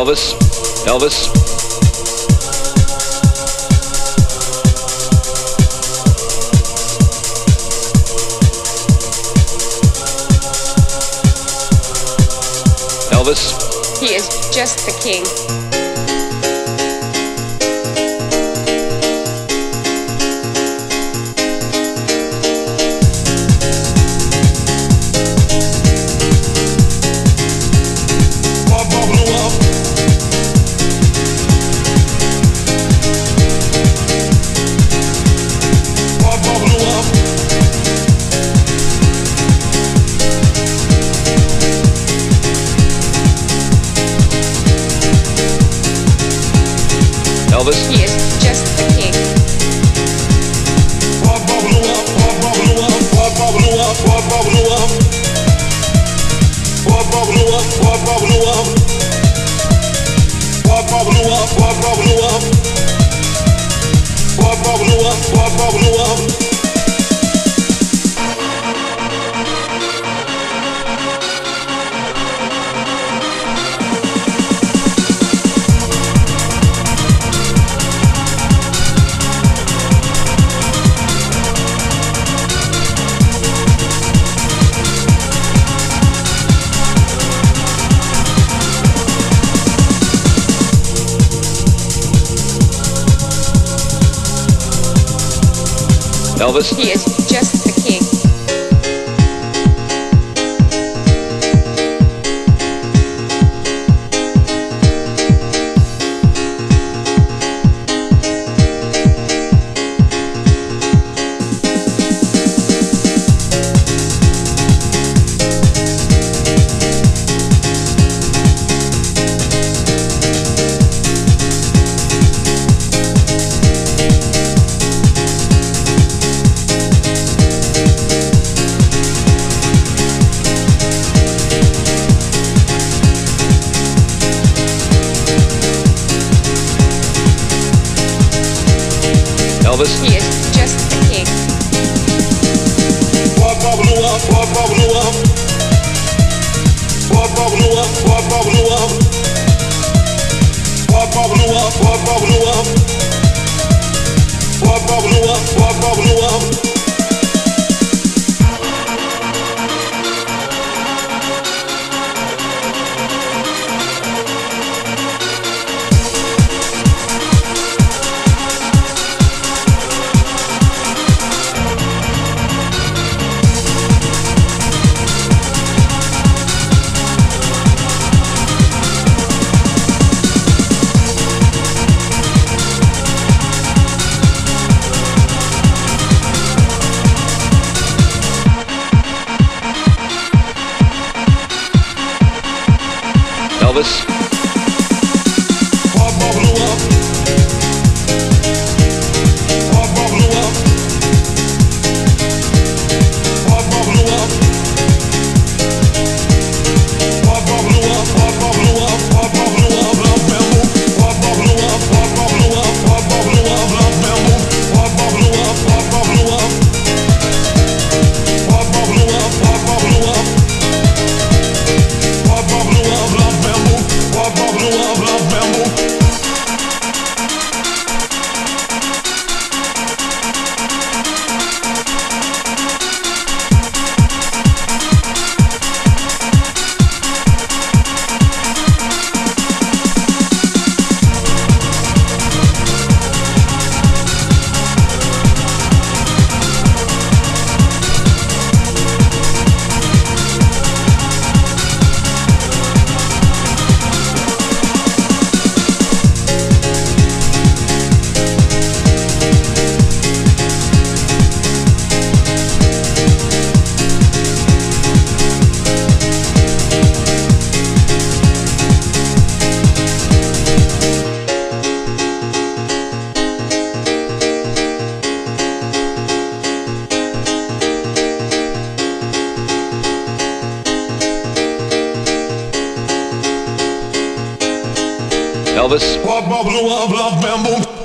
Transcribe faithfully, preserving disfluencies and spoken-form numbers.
Elvis, Elvis. Elvis. He is just the king. Elvis. He is just the king. Elvis. He is just the king. Elvis. He is just the king. Elvis. Elvis.